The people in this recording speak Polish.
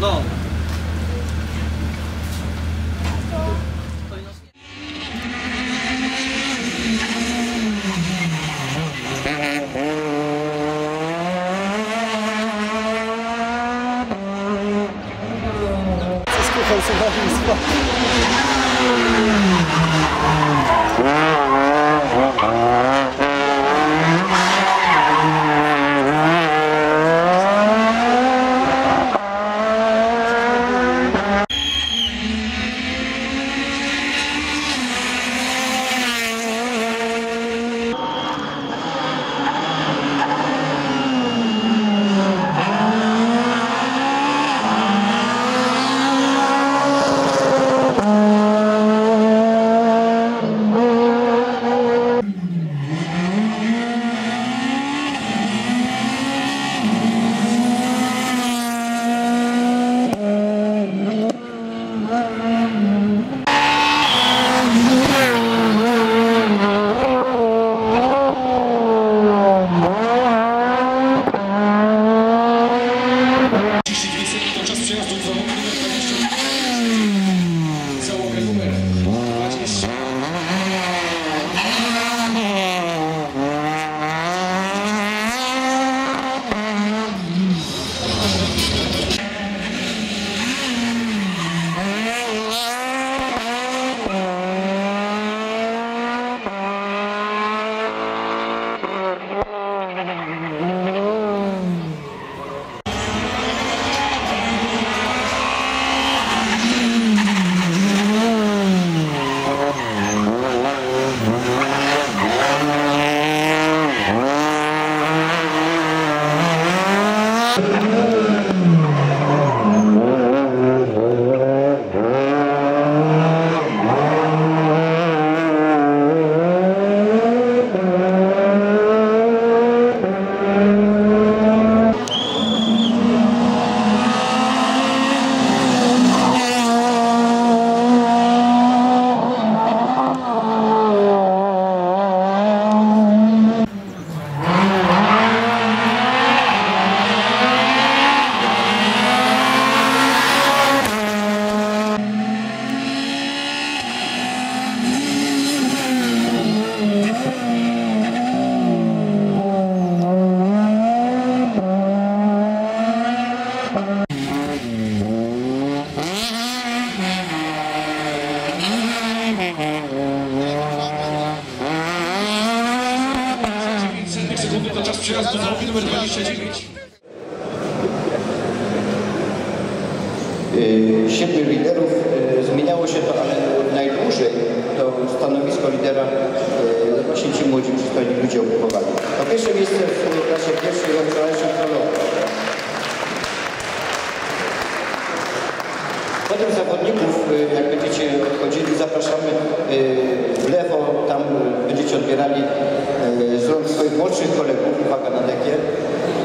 No. Słucham słuchawnictwa. Przejazdu drogi numer 29. Siedmiu liderów zmieniało się to, ale najdłużej to stanowisko lidera właśnie ci młodzi przystojni ludzie okupowali. To pierwsze miejsce w klasie pierwszej od wczorajszych prologów. Potem zawodników, jak będziecie odchodzili, zapraszamy w lewo, tam będziecie odbierali z rąk swoich młodszych kolegów, uwaga na dekier.